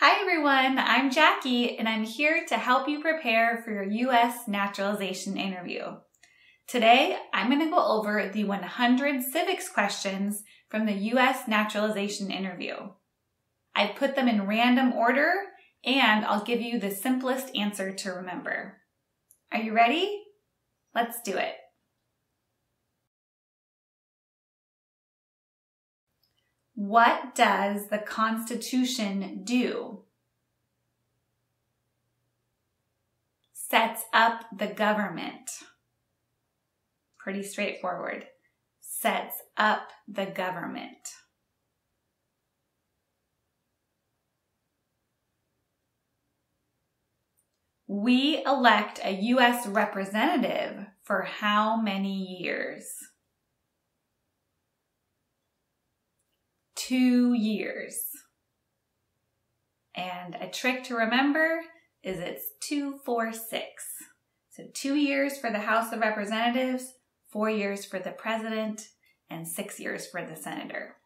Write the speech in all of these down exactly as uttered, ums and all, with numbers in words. Hi everyone, I'm Jackie and I'm here to help you prepare for your U S naturalization interview. Today, I'm going to go over the one hundred civics questions from the U S naturalization interview. I've put them in random order and I'll give you the simplest answer to remember. Are you ready? Let's do it. What does the Constitution do? Sets up the government. Pretty straightforward. Sets up the government. We elect a U S representative for how many years? Two years. And a trick to remember is it's two, four, six. So two years for the House of Representatives, four years for the president, and six years for the senator.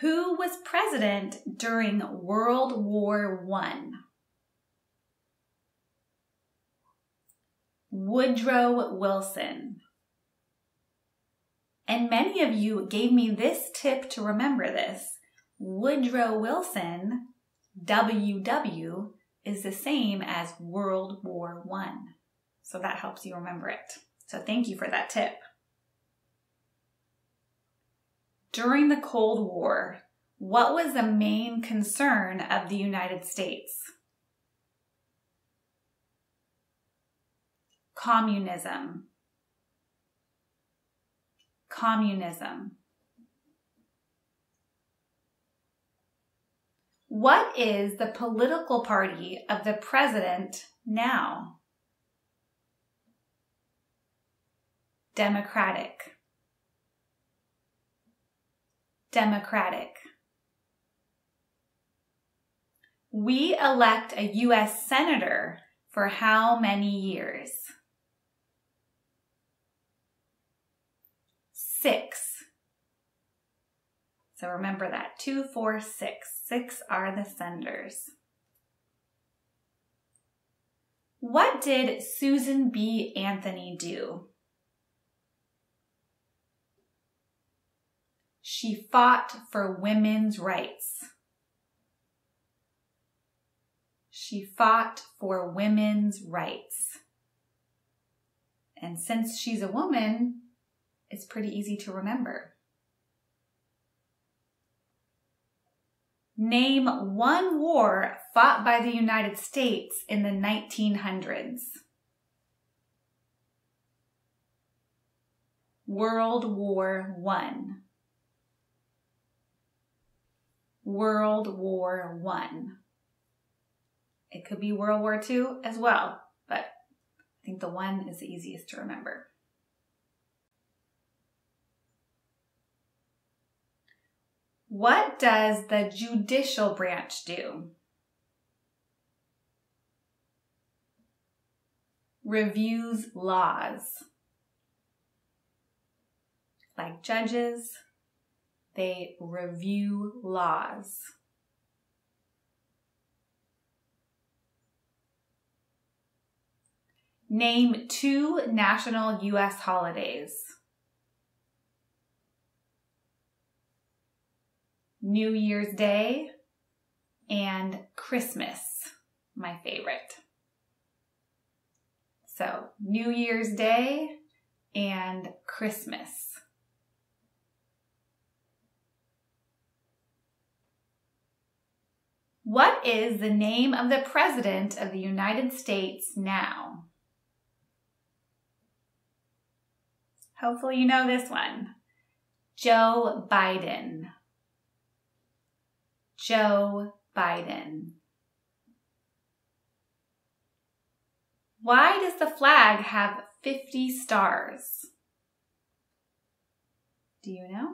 Who was president during World War One? Woodrow Wilson. And many of you gave me this tip to remember this. Woodrow Wilson, W W, is the same as World War One. So that helps you remember it. So thank you for that tip. During the Cold War, what was the main concern of the United States? Communism. Communism. What is the political party of the president now? Democratic. Democratic. We elect a U S senator for how many years? Six. So remember that, two, four, six. Six are the senators. What did Susan B. Anthony do? She fought for women's rights. She fought for women's rights. And since she's a woman, it's pretty easy to remember. Name one war fought by the United States in the nineteen hundreds. World War One. World War One. It could be World War Two as well, but I think the one is the easiest to remember. What does the judicial branch do? Reviews laws. Like judges, they review laws. Name two national U S holidays. New Year's Day and Christmas, my favorite. So New Year's Day and Christmas. What is the name of the President of the United States now? Hopefully you know this one. Joe Biden. Joe Biden. Why does the flag have fifty stars? Do you know?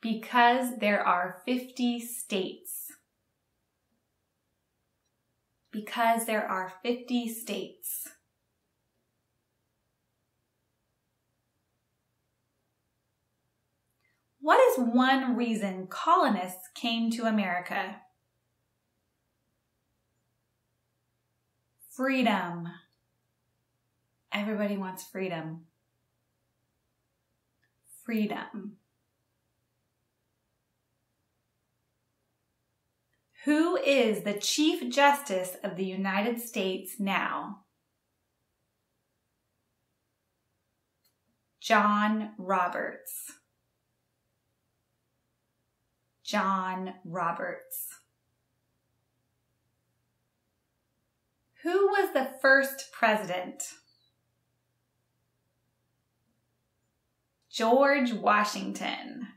Because there are fifty states. Because there are fifty states. What is one reason colonists came to America? Freedom. Everybody wants freedom. Freedom. Who is the Chief Justice of the United States now? John Roberts. John Roberts. Who was the first president? George Washington.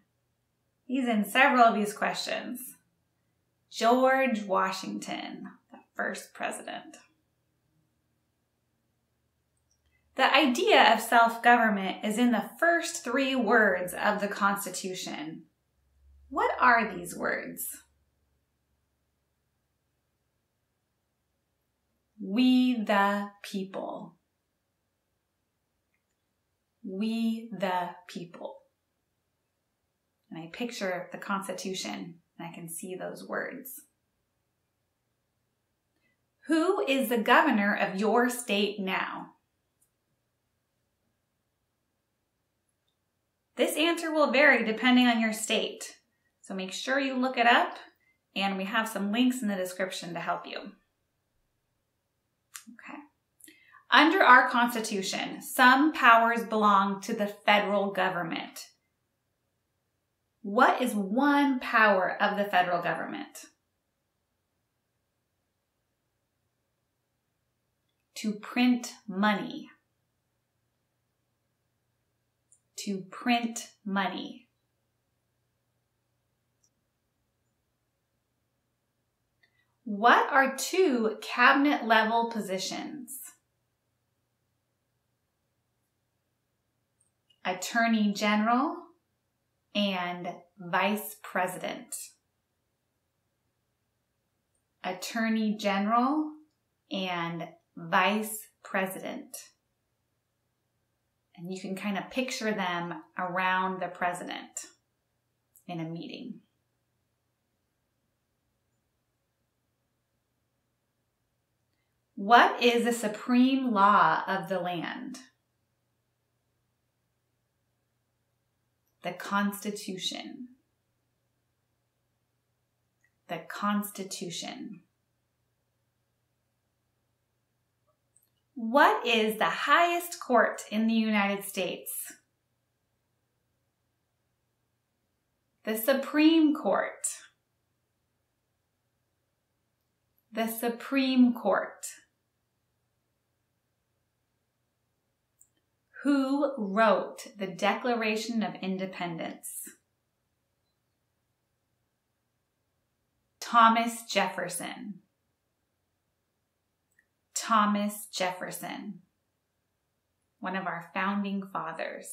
He's in several of these questions. George Washington, the first president. The idea of self-government is in the first three words of the Constitution. What are these words? We the people. We the people. And I picture the Constitution and I can see those words. Who is the governor of your state now? This answer will vary depending on your state. So make sure you look it up, and we have some links in the description to help you. Okay. Under our Constitution, some powers belong to the federal government. What is one power of the federal government? To print money. To print money. What are two cabinet-level positions? Attorney General and Vice President. Attorney General and Vice President. And you can kind of picture them around the president in a meeting. What is the supreme law of the land? The Constitution. The Constitution. What is the highest court in the United States? The Supreme Court. The Supreme Court. Who wrote the Declaration of Independence? Thomas Jefferson. Thomas Jefferson, one of our founding fathers.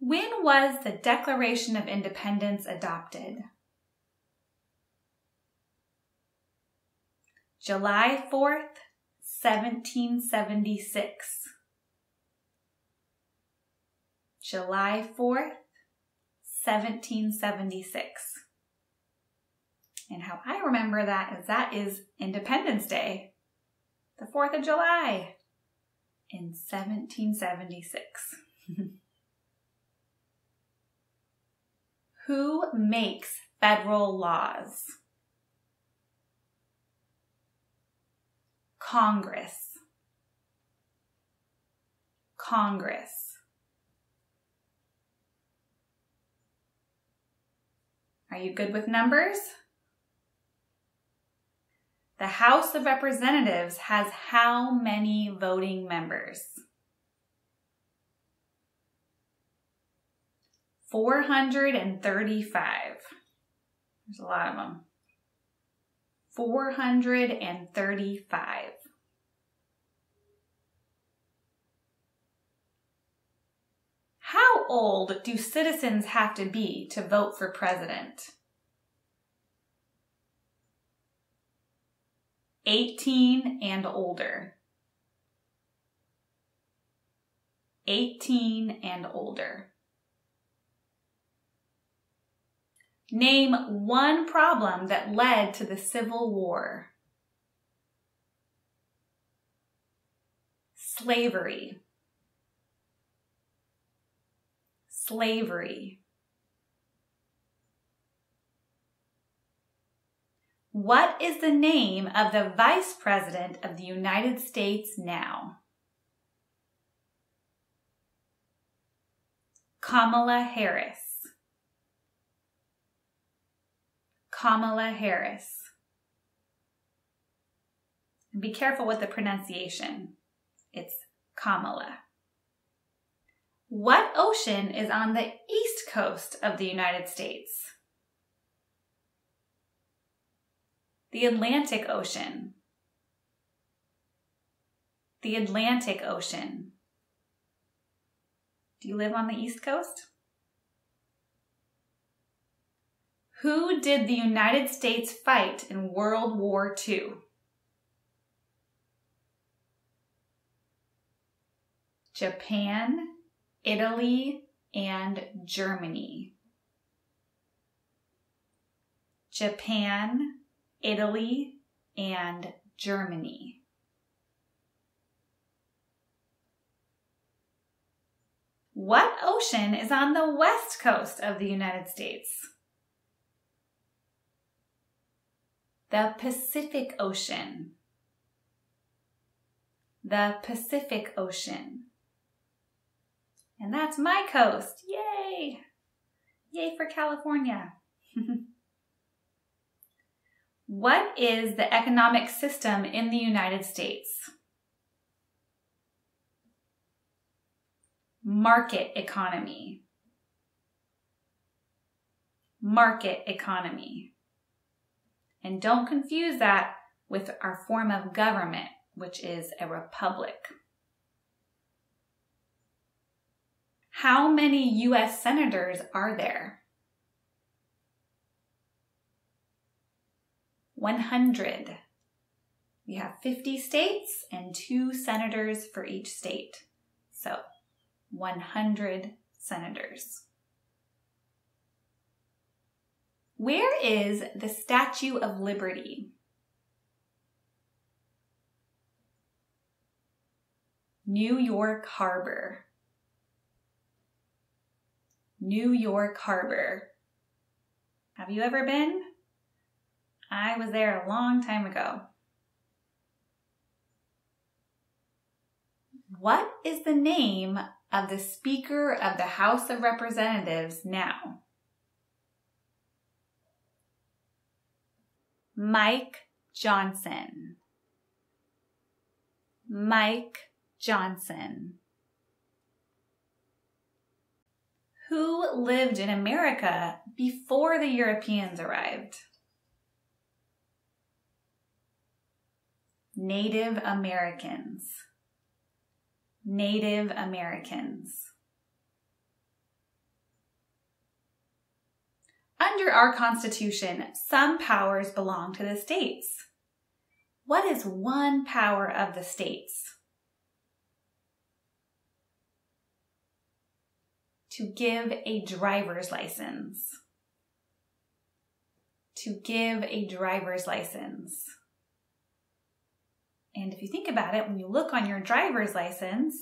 When was the Declaration of Independence adopted? July fourth, seventeen seventy-six. July fourth, seventeen seventy-six. And how I remember that is that is Independence Day, the fourth of July in seventeen seventy-six. Who makes federal laws? Congress. Congress. Are you good with numbers? The House of Representatives has how many voting members? four hundred thirty-five. There's a lot of them. four hundred thirty-five. How old do citizens have to be to vote for president? eighteen and older. eighteen and older. Name one problem that led to the Civil War. Slavery. Slavery. What is the name of the Vice President of the United States now? Kamala Harris. Kamala Harris. And be careful with the pronunciation. It's Kamala. What ocean is on the east coast of the United States? The Atlantic Ocean. The Atlantic Ocean. Do you live on the East Coast? Who did the United States fight in World War Two? Japan, Italy, and Germany. Japan, Italy, and Germany. What ocean is on the west coast of the United States? The Pacific Ocean. The Pacific Ocean. And that's my coast. Yay! Yay for California. What is the economic system in the United States? Market economy. Market economy. And don't confuse that with our form of government, which is a republic. How many U S senators are there? one hundred. We have fifty states and two senators for each state. So one hundred senators. Where is the Statue of Liberty? New York Harbor. New York Harbor. Have you ever been? I was there a long time ago. What is the name of the Speaker of the House of Representatives now? Mike Johnson. Mike Johnson. Who lived in America before the Europeans arrived? Native Americans. Native Americans. Under our Constitution, some powers belong to the states. What is one power of the states? To give a driver's license. To give a driver's license. And if you think about it, when you look on your driver's license,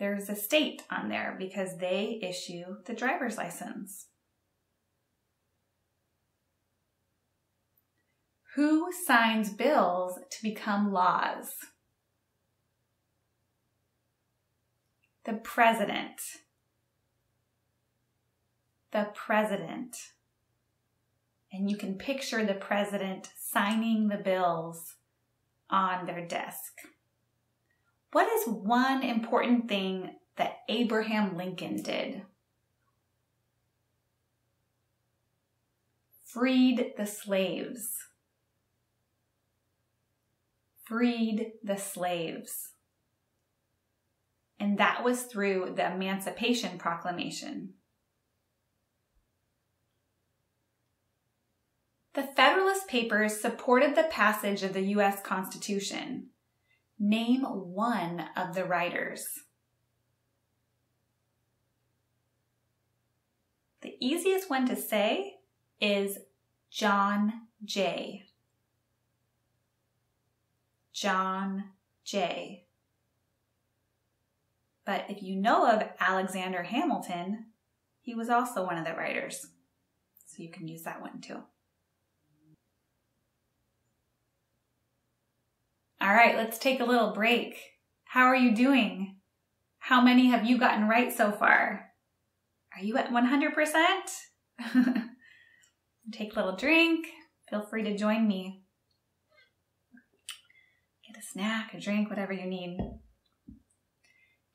there's a state on there because they issue the driver's license. Who signs bills to become laws? The president. The president. And you can picture the president signing the bills on their desk. What is one important thing that Abraham Lincoln did? Freed the slaves. Freed the slaves. And that was through the Emancipation Proclamation. The Federalist Papers supported the passage of the U S Constitution. Name one of the writers. The easiest one to say is John Jay. John Jay. But if you know of Alexander Hamilton, he was also one of the writers. So you can use that one too. All right, let's take a little break. How are you doing? How many have you gotten right so far? Are you at one hundred percent? Take a little drink. Feel free to join me. Get a snack, a drink, whatever you need.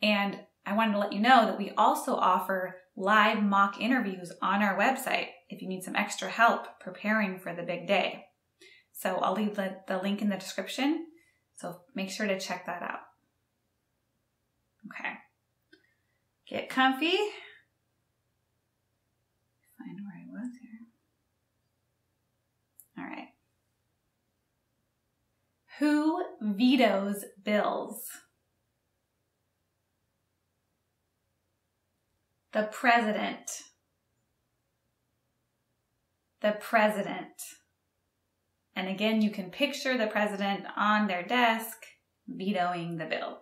And I wanted to let you know that we also offer live mock interviews on our website if you need some extra help preparing for the big day. So I'll leave the, the link in the description. So make sure to check that out. Okay. Get comfy. Find where I was here. All right. Who vetoes bills? The president. The president. And again, you can picture the president on their desk vetoing the bill.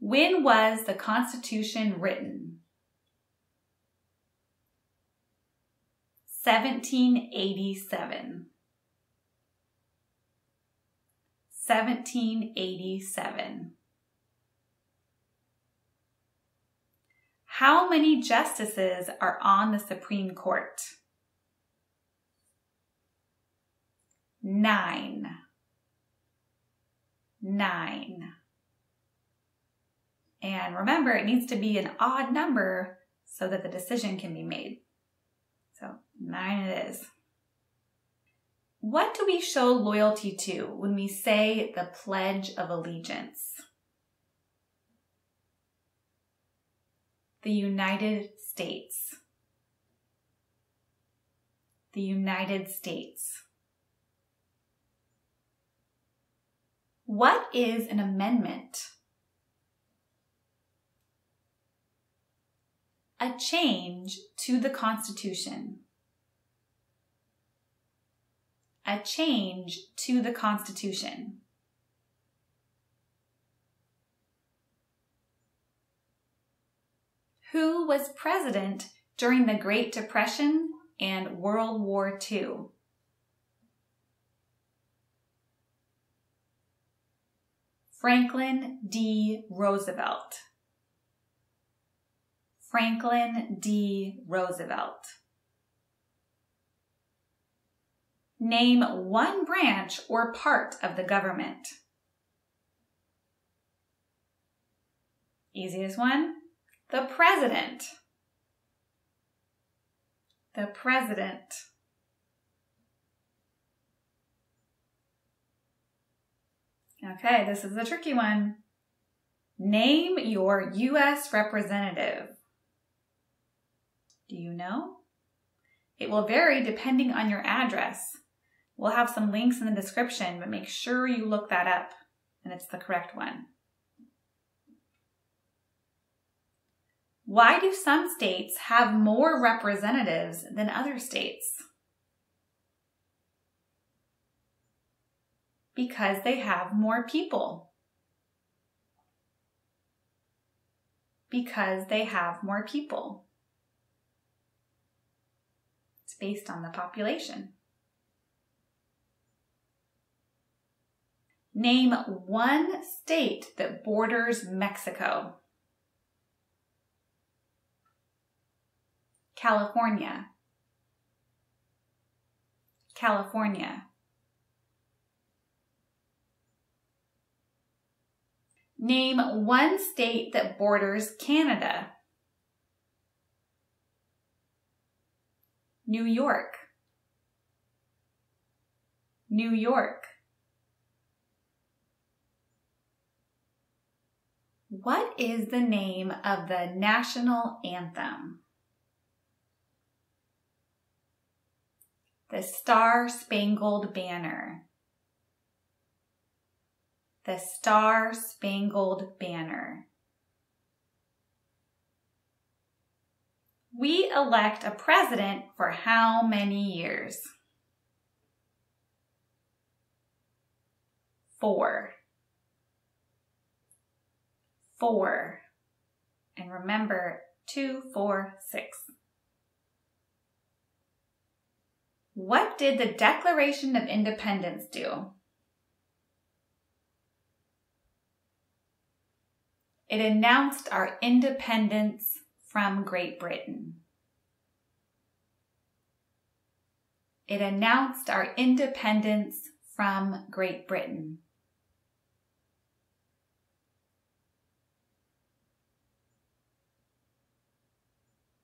When was the Constitution written? seventeen eighty-seven. seventeen eighty-seven. How many justices are on the Supreme Court? Nine. Nine. And remember, it needs to be an odd number so that the decision can be made. So nine it is. What do we show loyalty to when we say the Pledge of Allegiance? The United States. The United States. What is an amendment? A change to the Constitution. A change to the Constitution. Who was president during the Great Depression and World War Two? Franklin D. Roosevelt. Franklin D. Roosevelt. Name one branch or part of the government. Easiest one. The president. The president. Okay, this is a tricky one. Name your U S representative. Do you know? It will vary depending on your address. We'll have some links in the description, but make sure you look that up and it's the correct one. Why do some states have more representatives than other states? Because they have more people. Because they have more people. It's based on the population. Name one state that borders Mexico. California. California. Name one state that borders Canada. New York. New York. What is the name of the national anthem? The Star-Spangled Banner. The Star-Spangled Banner. We elect a president for how many years? Four. Four. And remember, two, four, six. What did the Declaration of Independence do? It announced our independence from Great Britain. It announced our independence from Great Britain.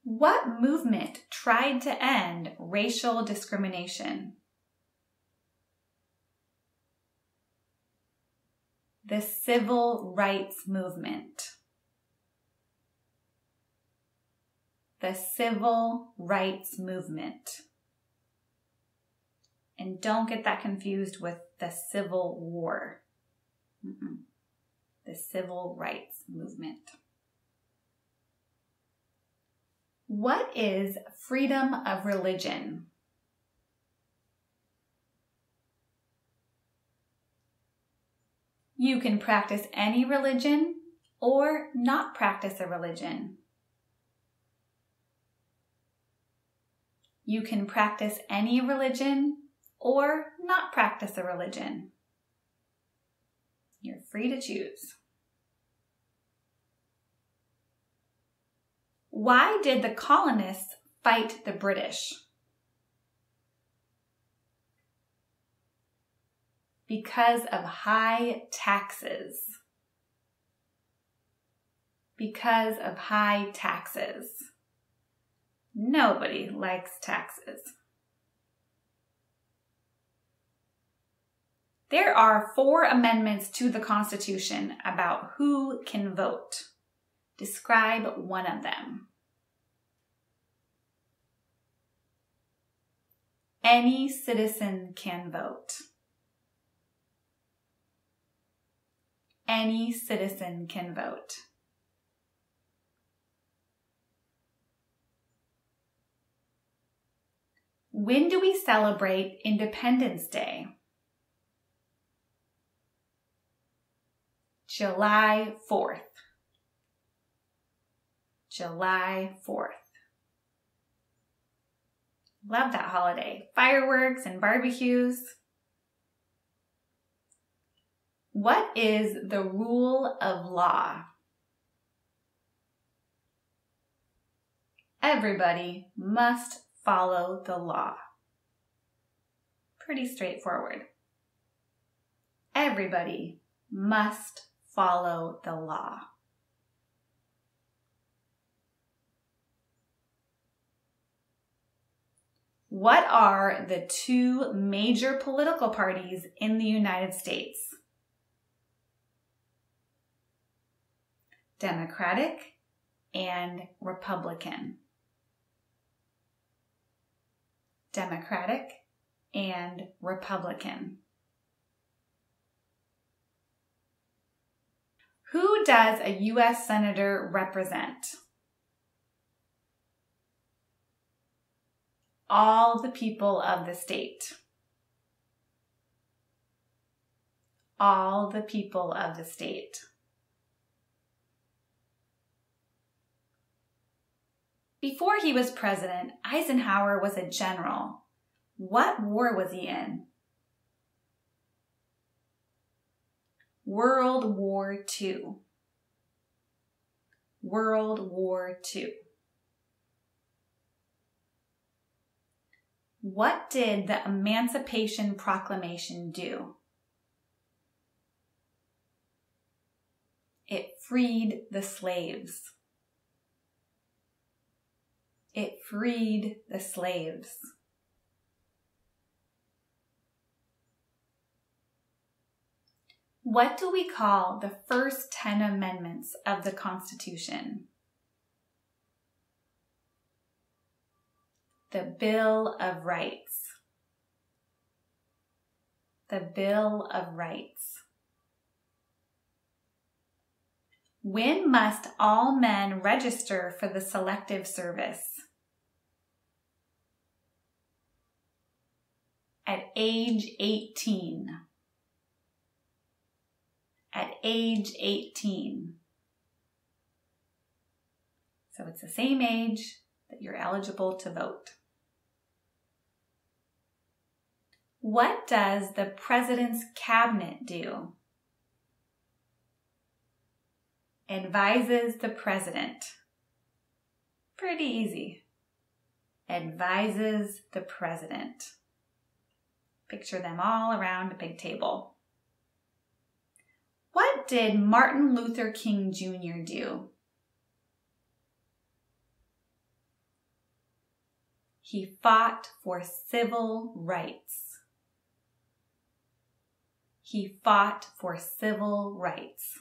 What movement tried to end racial discrimination? The Civil Rights Movement. The Civil Rights Movement. And don't get that confused with the Civil War. Mm-mm. The Civil Rights Movement. What is freedom of religion? You can practice any religion or not practice a religion. You can practice any religion or not practice a religion. You're free to choose. Why did the colonists fight the British? Because of high taxes. Because of high taxes. Nobody likes taxes. There are four amendments to the Constitution about who can vote. Describe one of them. Any citizen can vote. Any citizen can vote. When do we celebrate Independence Day? July fourth. July fourth. Love that holiday. Fireworks and barbecues. What is the rule of law? Everybody must follow the law. Pretty straightforward. Everybody must follow the law. What are the two major political parties in the United States? Democratic and Republican. Democratic and Republican. Who does a U S senator represent? All the people of the state. All the people of the state. Before he was president, Eisenhower was a general. What war was he in? World War Two. World War Two. What did the Emancipation Proclamation do? It freed the slaves. It freed the slaves. What do we call the first ten amendments of the Constitution? The Bill of Rights. The Bill of Rights. When must all men register for the Selective Service? at age eighteen. At age eighteen. So it's the same age that you're eligible to vote. What does the President's Cabinet do? Advises the President. Pretty easy. Advises the President. Picture them all around a big table. What did Martin Luther King Junior do? He fought for civil rights. He fought for civil rights.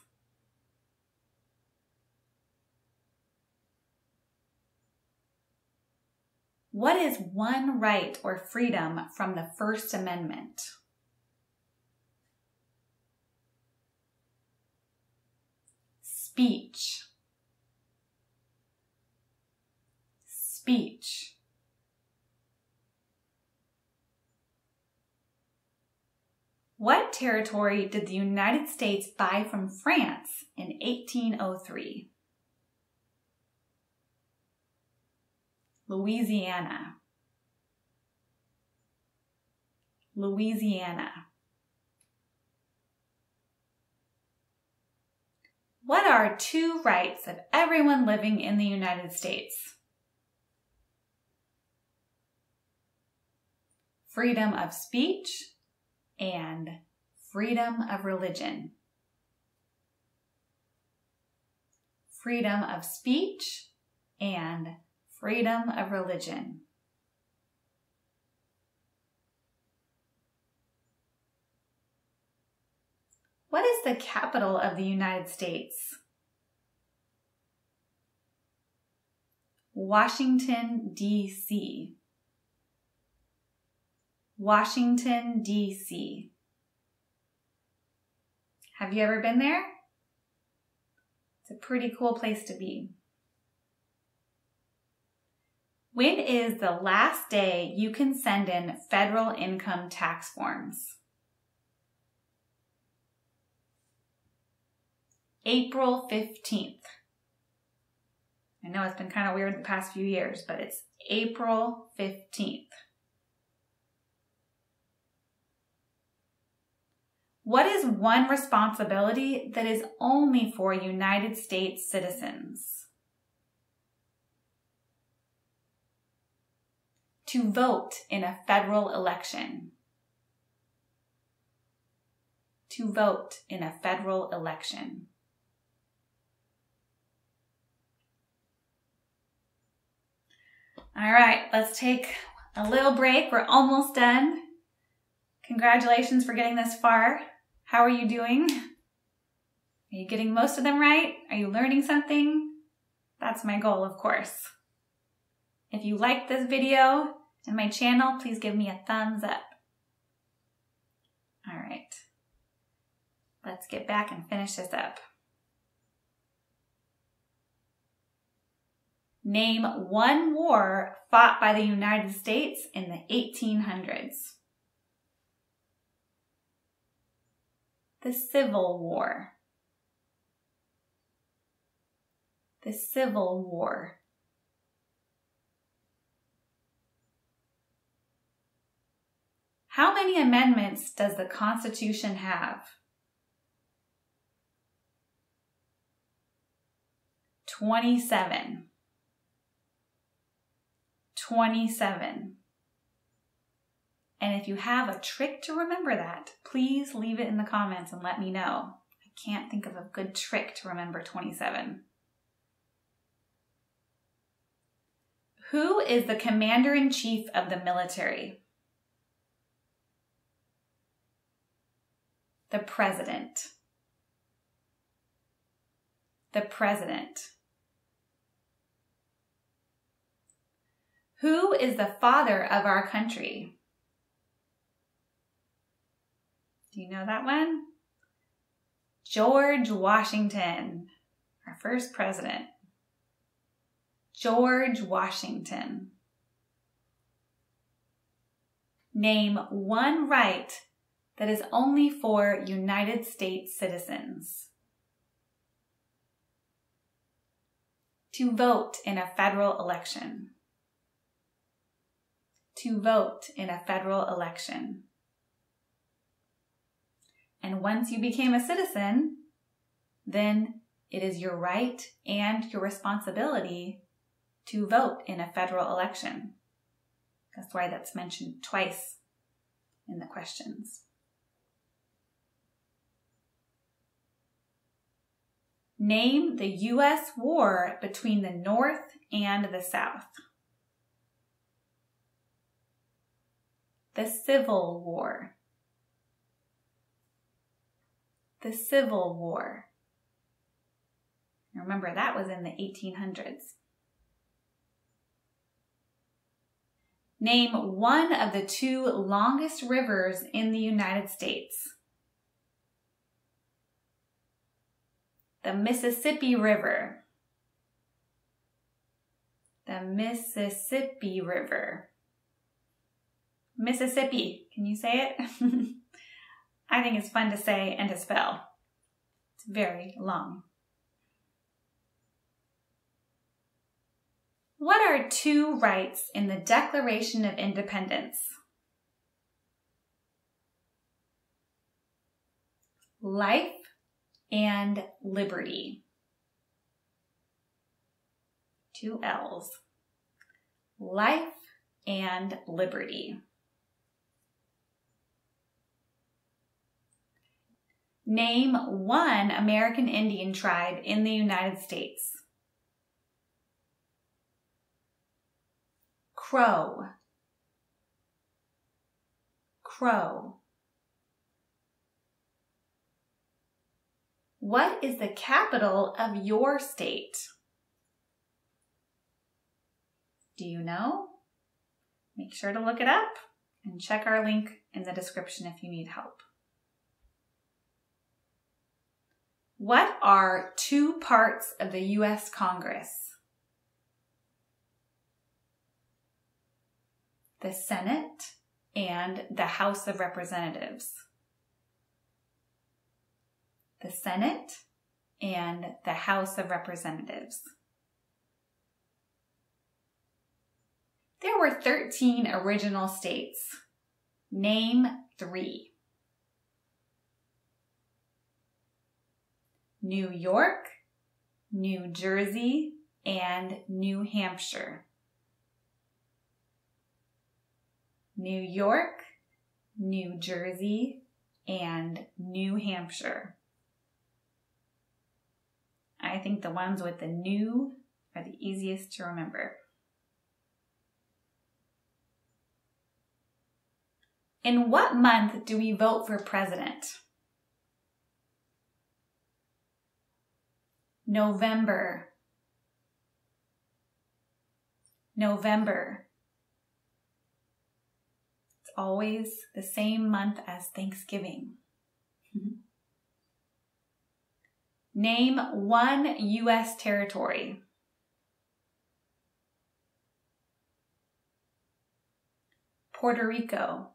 What is one right or freedom from the First Amendment? Speech. Speech. What territory did the United States buy from France in eighteen oh three? Louisiana. Louisiana. What are two rights of everyone living in the United States? Freedom of speech and freedom of religion. Freedom of speech and freedom of religion. What is the capital of the United States? Washington, D C Washington, D C Have you ever been there? It's a pretty cool place to be. When is the last day you can send in federal income tax forms? April fifteenth. I know it's been kind of weird the past few years, but it's April fifteenth. What is one responsibility that is only for United States citizens? To vote in a federal election. To vote in a federal election. All right, let's take a little break. We're almost done. Congratulations for getting this far. How are you doing? Are you getting most of them right? Are you learning something? That's my goal, of course. If you like this video and my channel, please give me a thumbs up. All right, let's get back and finish this up. Name one war fought by the United States in the eighteen hundreds. The Civil War. The Civil War. How many amendments does the Constitution have? twenty-seven. twenty-seven. And if you have a trick to remember that, please leave it in the comments and let me know. I can't think of a good trick to remember twenty-seven. Who is the Commander-in-Chief of the military? The President. The President. Who is the father of our country? Do you know that one? George Washington, our first president. George Washington. Name one right that is only for United States citizens. To vote in a federal election. To vote in a federal election. And once you became a citizen, then it is your right and your responsibility to vote in a federal election. That's why that's mentioned twice in the questions. Name the U S war between the North and the South. The Civil War. The Civil War. Now remember, that was in the eighteen hundreds. Name one of the two longest rivers in the United States. The Mississippi River. The Mississippi River. Mississippi, can you say it? I think it's fun to say and to spell. It's very long. What are two rights in the Declaration of Independence? Life and liberty. Two L's. Life and liberty. Name one American Indian tribe in the United States. Crow. Crow. What is the capital of your state? Do you know? Make sure to look it up and check our link in the description if you need help. What are two parts of the U S Congress? The Senate and the House of Representatives. The Senate and the House of Representatives. There were thirteen original states. Name three. New York, New Jersey, and New Hampshire. New York, New Jersey, and New Hampshire. I think the ones with the new are the easiest to remember. In what month do we vote for president? November. November. Always the same month as Thanksgiving. Name one U S territory. Puerto Rico.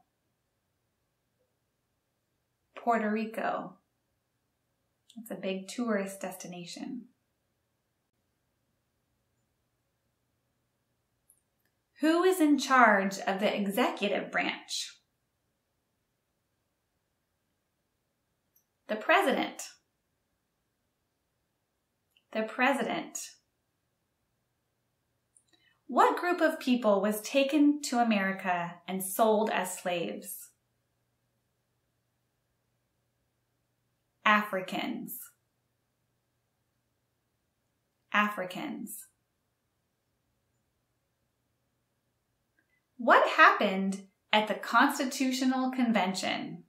Puerto Rico. It's a big tourist destination. Who is in charge of the executive branch? The president. The president. What group of people was taken to America and sold as slaves? Africans. Africans. What happened at the Constitutional Convention?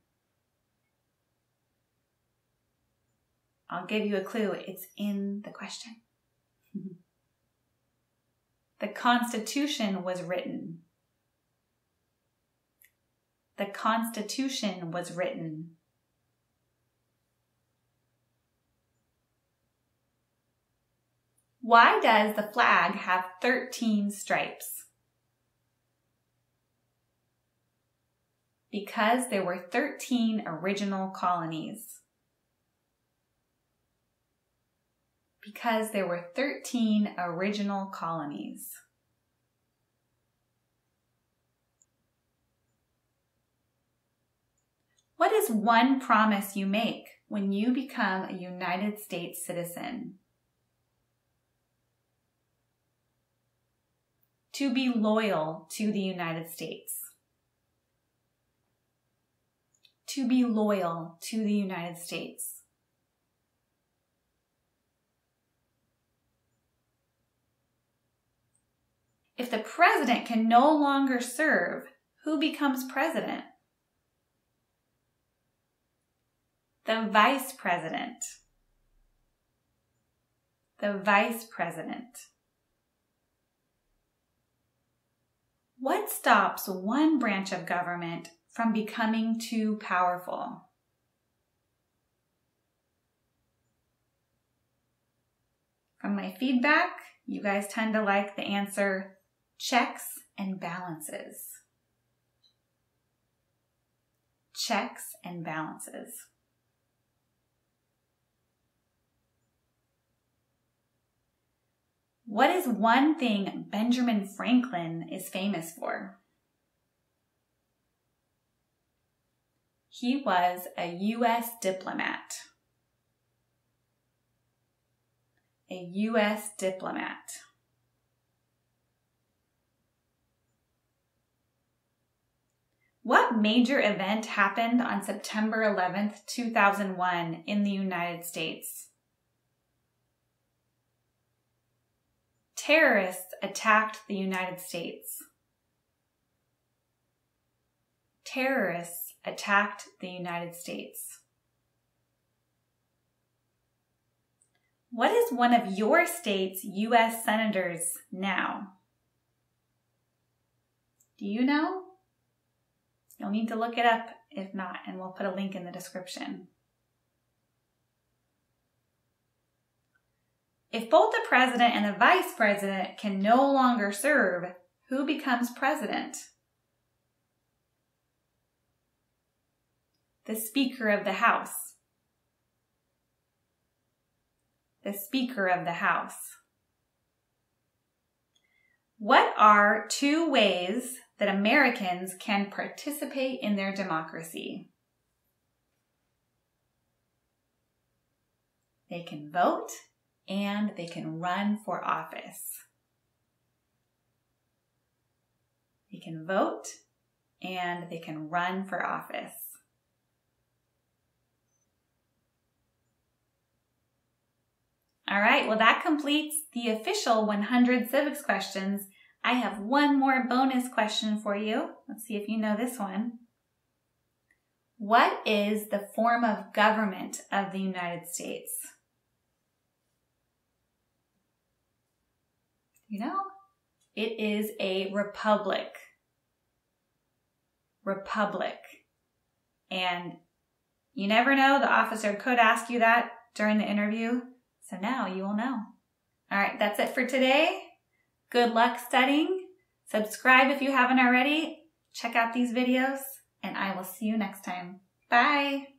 I'll give you a clue. It's in the question. The Constitution was written. The Constitution was written. Why does the flag have thirteen stripes? because there were thirteen original colonies. Because there were thirteen original colonies. What is one promise you make when you become a United States citizen? To be loyal to the United States. To be loyal to the United States. If the president can no longer serve, who becomes president? The vice president. The vice president. What stops one branch of government from becoming too powerful? From my feedback, you guys tend to like the answer checks and balances. Checks and balances. What is one thing Benjamin Franklin is famous for? He was a U S diplomat. A U S diplomat. What major event happened on September eleventh, two thousand one in the United States? Terrorists attacked the United States. Terrorists attacked the United States. What is one of your state's U S senators now? Do you know? You'll need to look it up if not, and we'll put a link in the description. If both the president and the vice president can no longer serve, who becomes president? The Speaker of the House. The Speaker of the House. What are two ways that Americans can participate in their democracy? They can vote. And they can run for office. They can vote and they can run for office. All right, well that completes the official one hundred civics questions. I have one more bonus question for you. Let's see if you know this one. What is the form of government of the United States? You know, it is a republic. Republic. And you never know, the officer could ask you that during the interview, so now you will know. All right, that's it for today. Good luck studying. Subscribe if you haven't already. Check out these videos, and I will see you next time. Bye.